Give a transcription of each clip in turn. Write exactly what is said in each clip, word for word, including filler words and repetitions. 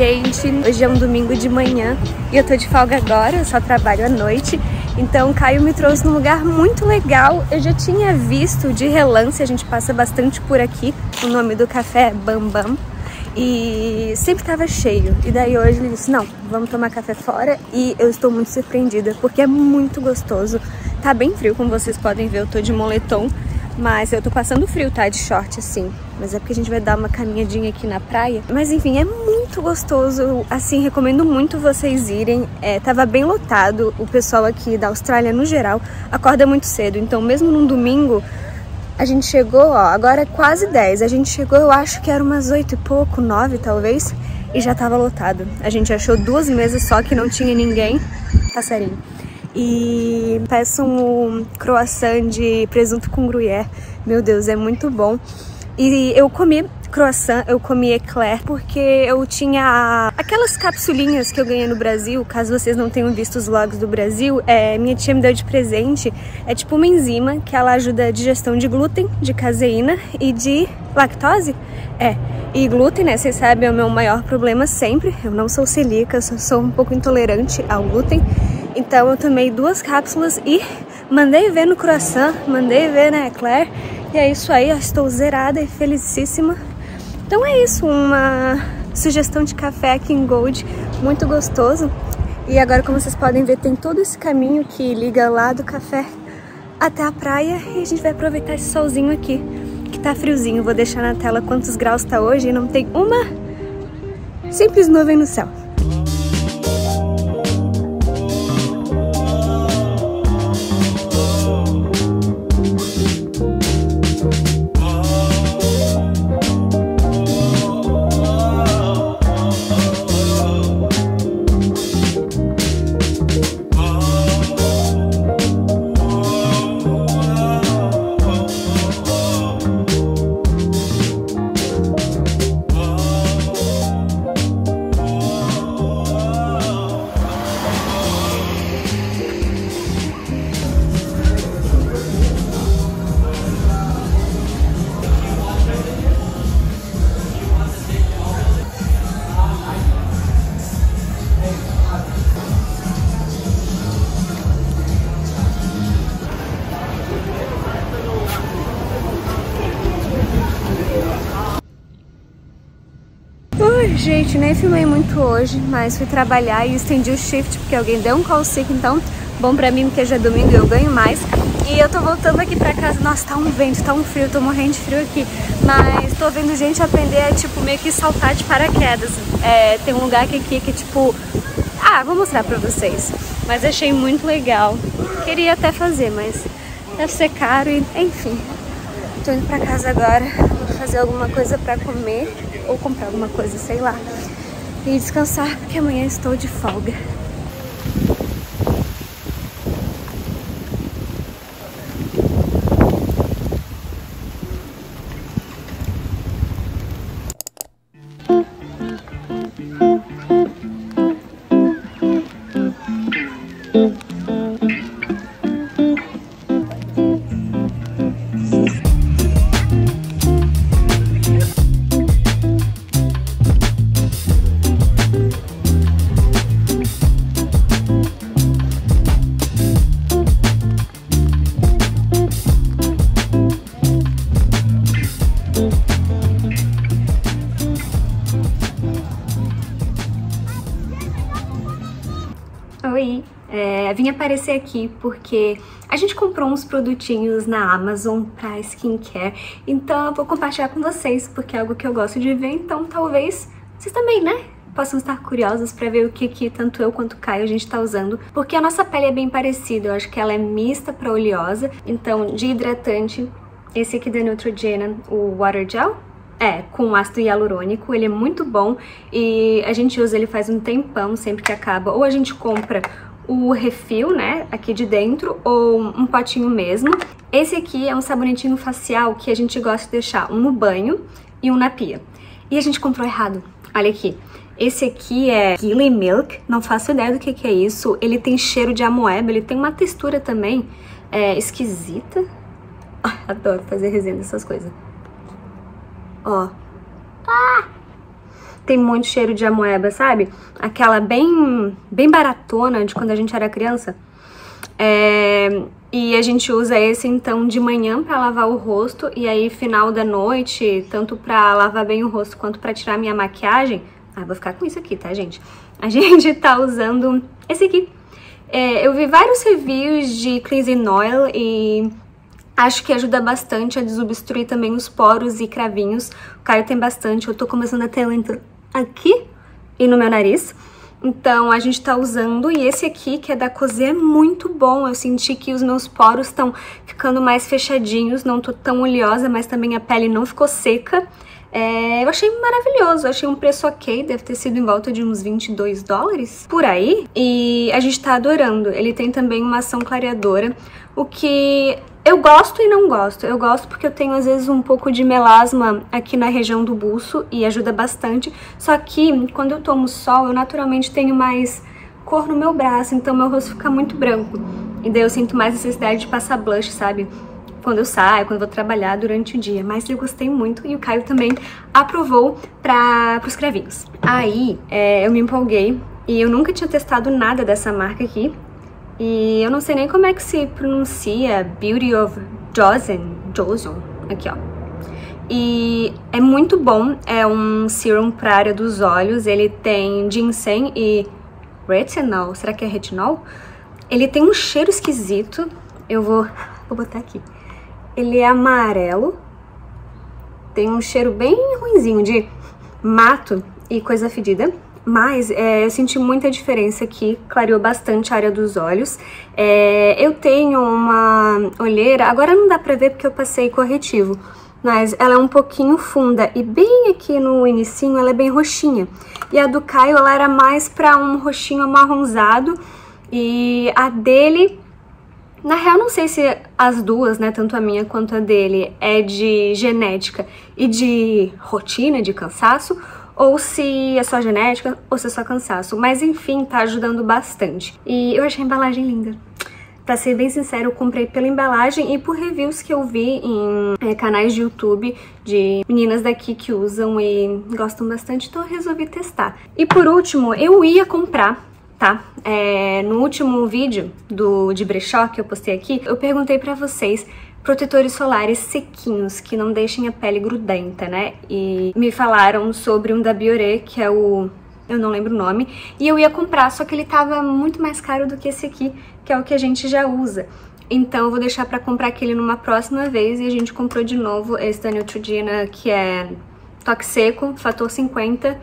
gente, hoje é um domingo de manhã e eu tô de folga agora, eu só trabalho à noite. Então o Caio me trouxe num lugar muito legal, eu já tinha visto de relance, a gente passa bastante por aqui. O nome do café é Bam Bam e sempre tava cheio. E daí hoje ele disse, não, vamos tomar café fora, e eu estou muito surpreendida porque é muito gostoso. Tá bem frio, como vocês podem ver, eu tô de moletom, mas eu tô passando frio, tá? De short, assim. Mas é porque a gente vai dar uma caminhadinha aqui na praia. Mas enfim, é muito gostoso. Assim, recomendo muito vocês irem. É, tava bem lotado. O pessoal aqui da Austrália, no geral, acorda muito cedo. Então, mesmo num domingo, a gente chegou, ó, agora é quase dez. A gente chegou, eu acho que era umas oito e pouco, nove talvez. E já tava lotado. A gente achou duas mesas só que não tinha ninguém. Passarinho. E peçam um croissant de presunto com gruyère. Meu Deus, é muito bom. E eu comi croissant, eu comi eclair, porque eu tinha aquelas capsulinhas que eu ganhei no Brasil. Caso vocês não tenham visto os vlogs do Brasil, é, minha tia me deu de presente. É tipo uma enzima que ela ajuda a digestão de glúten, de caseína e de lactose. É, e glúten, né, vocês sabem, é o meu maior problema sempre. Eu não sou celíaca, eu sou um pouco intolerante ao glúten. Então eu tomei duas cápsulas e mandei ver no croissant, mandei ver na eclair. E é isso aí, eu estou zerada e felicíssima. Então é isso, uma sugestão de café aqui em Gold, muito gostoso. E agora, como vocês podem ver, tem todo esse caminho que liga lá do café até a praia. E a gente vai aproveitar esse solzinho aqui, que tá friozinho. Vou deixar na tela quantos graus tá hoje e não tem uma simples nuvem no céu. Gente, nem filmei muito hoje, mas fui trabalhar e estendi o shift porque alguém deu um call sick, então bom pra mim porque já é domingo e eu ganho mais. E eu tô voltando aqui pra casa, nossa, tá um vento, tá um frio, tô morrendo de frio aqui, mas tô vendo gente aprender a, tipo, meio que saltar de paraquedas. É, tem um lugar aqui, aqui que, tipo, ah, vou mostrar pra vocês, mas achei muito legal. Queria até fazer, mas deve ser caro e, enfim. Tô indo pra casa agora, vou fazer alguma coisa pra comer ou comprar alguma coisa, sei lá, e descansar, porque amanhã estou de folga. É, vim aparecer aqui porque a gente comprou uns produtinhos na Amazon pra skincare, então eu vou compartilhar com vocês, porque é algo que eu gosto de ver, então talvez vocês também, né, possam estar curiosos pra ver o que, que tanto eu quanto o Caio a gente tá usando, porque a nossa pele é bem parecida, eu acho que ela é mista pra oleosa. Então, de hidratante, esse aqui da Neutrogena, o Water Gel, é, com ácido hialurônico, ele é muito bom e a gente usa ele faz um tempão, sempre que acaba, ou a gente compra o refil, né, aqui de dentro, ou um potinho mesmo. Esse aqui é um sabonetinho facial que a gente gosta de deixar um no banho e um na pia. E a gente comprou errado, olha aqui. Esse aqui é Gilly Milk, não faço ideia do que, que é isso, ele tem cheiro de amoeba, ele tem uma textura também é, esquisita. Adoro fazer resenha dessas coisas. Ó. Ah! tem muito cheiro de amoeba, sabe? Aquela bem, bem baratona de quando a gente era criança. É, e a gente usa esse, então, de manhã pra lavar o rosto. E aí, final da noite, tanto pra lavar bem o rosto quanto pra tirar minha maquiagem... Ah, vou ficar com isso aqui, tá, gente? A gente tá usando esse aqui. É, eu vi vários reviews de cleansing oil e... acho que ajuda bastante a desobstruir também os poros e cravinhos. O Caio tem bastante, eu tô começando a ter aqui e no meu nariz. Então a gente tá usando, e esse aqui, que é da Cozê, é muito bom. Eu senti que os meus poros estão ficando mais fechadinhos, não tô tão oleosa, mas também a pele não ficou seca. É, eu achei maravilhoso, eu achei um preço ok, deve ter sido em volta de uns vinte e dois dólares, por aí. E a gente tá adorando, ele tem também uma ação clareadora, o que... eu gosto e não gosto. Eu gosto porque eu tenho, às vezes, um pouco de melasma aqui na região do buço e ajuda bastante. Só que, quando eu tomo sol, eu naturalmente tenho mais cor no meu braço, então meu rosto fica muito branco. E daí eu sinto mais necessidade de passar blush, sabe? Quando eu saio, quando eu vou trabalhar durante o dia. Mas eu gostei muito e o Caio também aprovou para os cravinhos. Aí, é, eu me empolguei e eu nunca tinha testado nada dessa marca aqui. E eu não sei nem como é que se pronuncia, Beauty of Joseon, Joseon, aqui ó. E é muito bom, é um serum pra área dos olhos, ele tem ginseng e retinol, será que é retinol? Ele tem um cheiro esquisito, eu vou, vou botar aqui. Ele é amarelo, tem um cheiro bem ruinzinho de mato e coisa fedida. Mas é, eu senti muita diferença aqui, clareou bastante a área dos olhos. É, eu tenho uma olheira, agora não dá pra ver porque eu passei corretivo, mas ela é um pouquinho funda e bem aqui no inicinho ela é bem roxinha. E a do Caio ela era mais pra um roxinho amarronzado e a dele... Na real, não sei se as duas, né, tanto a minha quanto a dele, é de genética e de rotina, de cansaço... ou se é só genética, ou se é só cansaço. Mas enfim, tá ajudando bastante. E eu achei a embalagem linda. Pra ser bem sincero, eu comprei pela embalagem e por reviews que eu vi em é, canais de YouTube de meninas daqui que usam e gostam bastante, então eu resolvi testar. E por último, eu ia comprar, tá? É, no último vídeo do, de brechó que eu postei aqui, eu perguntei pra vocês... protetores solares sequinhos, que não deixem a pele grudenta, né? E me falaram sobre um da Biore, que é o... eu não lembro o nome. E eu ia comprar, só que ele tava muito mais caro do que esse aqui, que é o que a gente já usa. Então eu vou deixar pra comprar aquele numa próxima vez. E a gente comprou de novo esse da Neutrogena, que é toque seco, fator cinquenta,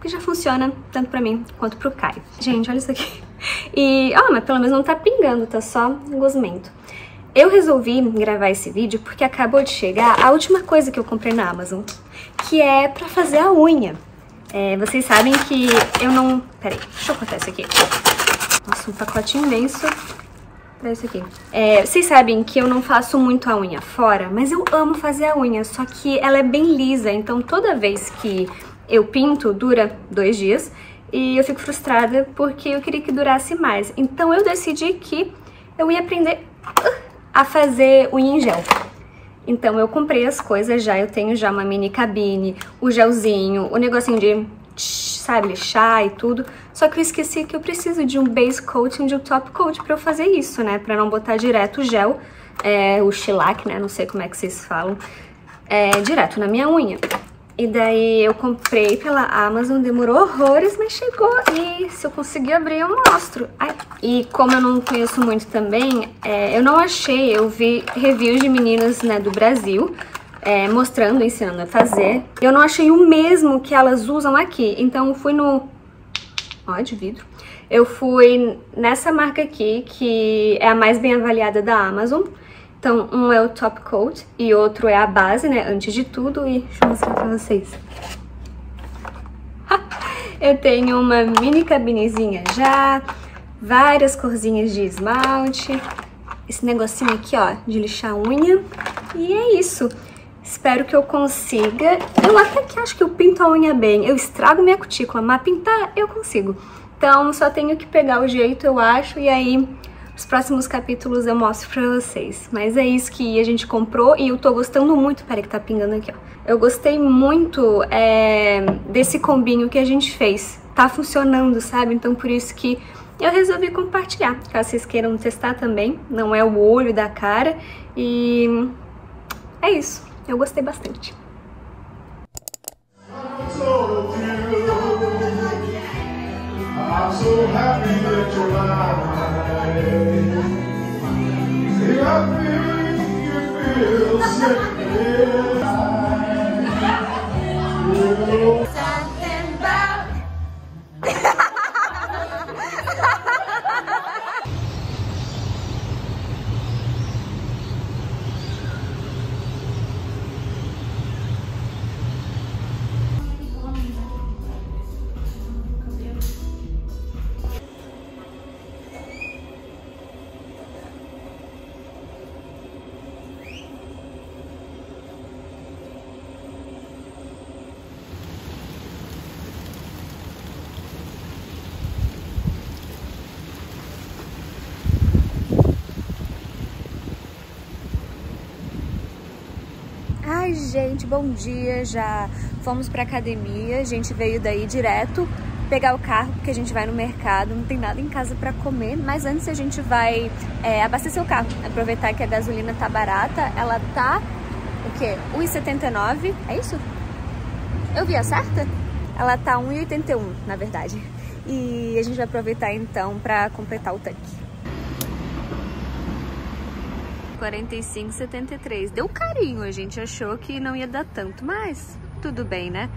que já funciona tanto pra mim quanto pro Caio. Gente, olha isso aqui. E, ó, oh, mas pelo menos não tá pingando, tá só gosmento. Eu resolvi gravar esse vídeo porque acabou de chegar a última coisa que eu comprei na Amazon, que é pra fazer a unha. É, vocês sabem que eu não... Peraí, deixa eu cortar isso aqui. Nossa, um pacote imenso. Pra isso aqui. É, vocês sabem que eu não faço muito a unha fora, mas eu amo fazer a unha, só que ela é bem lisa, então toda vez que eu pinto, dura dois dias, e eu fico frustrada porque eu queria que durasse mais. Então eu decidi que eu ia aprender... a fazer unha em gel. Então eu comprei as coisas já, eu tenho já uma mini cabine, o gelzinho, o negocinho de, sabe, chá e tudo. Só que eu esqueci que eu preciso de um base coat e de um top coat pra eu fazer isso, né? Pra não botar direto o gel, é, o shellac, né? Não sei como é que vocês falam. É, direto na minha unha. E daí eu comprei pela Amazon, demorou horrores, mas chegou. E se eu conseguir abrir, eu mostro. Ai. E como eu não conheço muito também, é, eu não achei, eu vi reviews de meninas, né, do Brasil, é, mostrando, ensinando a fazer. Eu não achei o mesmo que elas usam aqui, então eu fui no... Ó, de vidro. Eu fui nessa marca aqui, que é a mais bem avaliada da Amazon. Então, um é o top coat e outro é a base, né, antes de tudo. E deixa eu mostrar pra vocês. Eu tenho uma mini cabinezinha já, várias corzinhas de esmalte, esse negocinho aqui, ó, de lixar a unha. E é isso. Espero que eu consiga. Eu até que acho que eu pinto a unha bem. Eu estrago minha cutícula, mas pintar eu consigo. Então, só tenho que pegar o jeito, eu acho, e aí... os próximos capítulos eu mostro pra vocês. Mas é isso que a gente comprou e eu tô gostando muito. Peraí que tá pingando aqui, ó. Eu gostei muito é, desse combinho que a gente fez. Tá funcionando, sabe? Então por isso que eu resolvi compartilhar. Caso vocês queiram testar também. Não é o olho da cara. E é isso. Eu gostei bastante. Gente, bom dia, já fomos pra academia, a gente veio daí direto pegar o carro, porque a gente vai no mercado, não tem nada em casa pra comer, mas antes a gente vai é, abastecer o carro, aproveitar que a gasolina tá barata, ela tá, o quê? um e setenta e nove, é isso? Eu vi a certa? Ela tá um e oitenta e um, na verdade, e a gente vai aproveitar então pra completar o tanque. quarenta e cinco e setenta e três. Deu carinho, a gente achou que não ia dar tanto, mas tudo bem, né?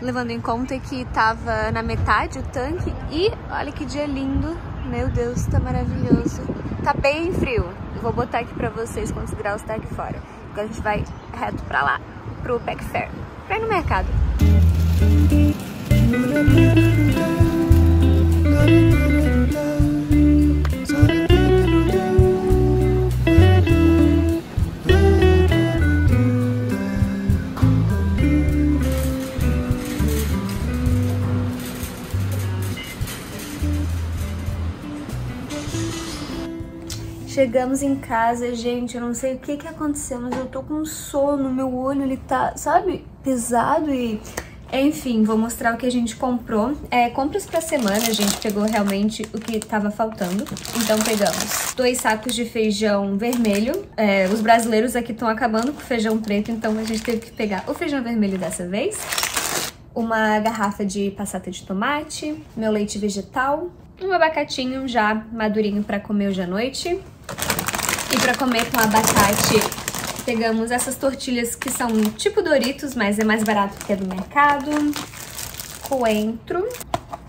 Levando em conta que tava na metade o tanque e olha que dia lindo. Meu Deus, tá maravilhoso. Tá bem frio. Eu vou botar aqui pra vocês quantos graus tá aqui fora. Agora a gente vai reto pra lá, pro Pack Fair. Pra ir no mercado. Chegamos em casa, gente, eu não sei o que que aconteceu, mas eu tô com sono, meu olho, ele tá, sabe, pesado e... Enfim, vou mostrar o que a gente comprou. É, compras pra semana, a gente pegou realmente o que tava faltando. Então pegamos dois sacos de feijão vermelho. É, os brasileiros aqui estão acabando com o feijão preto, então a gente teve que pegar o feijão vermelho dessa vez. Uma garrafa de passata de tomate, meu leite vegetal, um abacatinho já madurinho pra comer hoje à noite. E pra comer com abacate, pegamos essas tortilhas que são tipo Doritos, mas é mais barato que é do mercado. Coentro.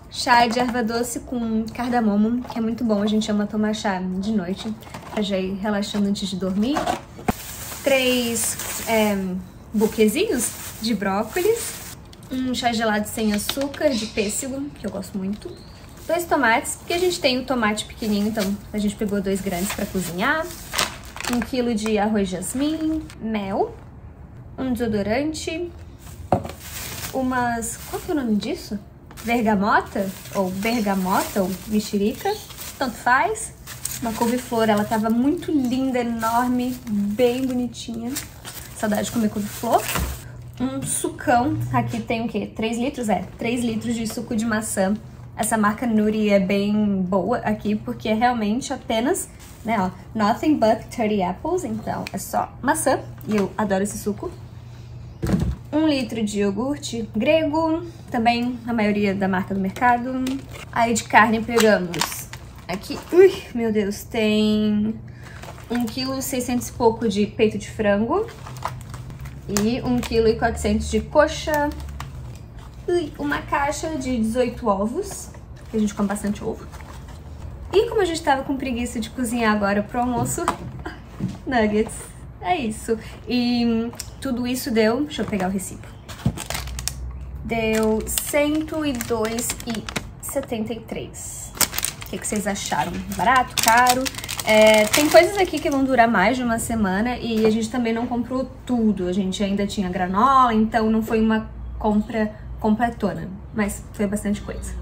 Chá de erva doce com cardamomo, que é muito bom. A gente ama tomar chá de noite, pra já ir relaxando antes de dormir. Três é, buquezinhos de brócolis. Um chá gelado sem açúcar de pêssego, que eu gosto muito. Dois tomates, porque a gente tem o tomate pequenininho, então a gente pegou dois grandes pra cozinhar. Um quilo de arroz jasmim, mel, um desodorante, umas... Qual que é o nome disso? Vergamota? Ou bergamota, ou mexerica, tanto faz. Uma couve-flor, ela tava muito linda, enorme, bem bonitinha. Saudade de comer couve-flor. Um sucão, aqui tem o quê? três litros? É, três litros de suco de maçã. Essa marca Nuri é bem boa aqui, porque é realmente apenas, né, ó, nothing but thirty apples, então é só maçã, e eu adoro esse suco. Um litro de iogurte grego, também a maioria da marca do mercado. Aí de carne pegamos aqui, ui, meu Deus, tem um quilo e seiscentos e pouco de peito de frango, e um quilo e quatrocentos de coxa. Uma caixa de dezoito ovos, que a gente come bastante ovo. E como a gente tava com preguiça de cozinhar agora pro almoço, nuggets, é isso. E tudo isso deu, deixa eu pegar o recibo, deu cento e dois e setenta e três. O que, que vocês acharam? Barato, caro? É, tem coisas aqui que vão durar mais de uma semana e a gente também não comprou tudo. A gente ainda tinha granola, então não foi uma compra completona, mas foi bastante coisa.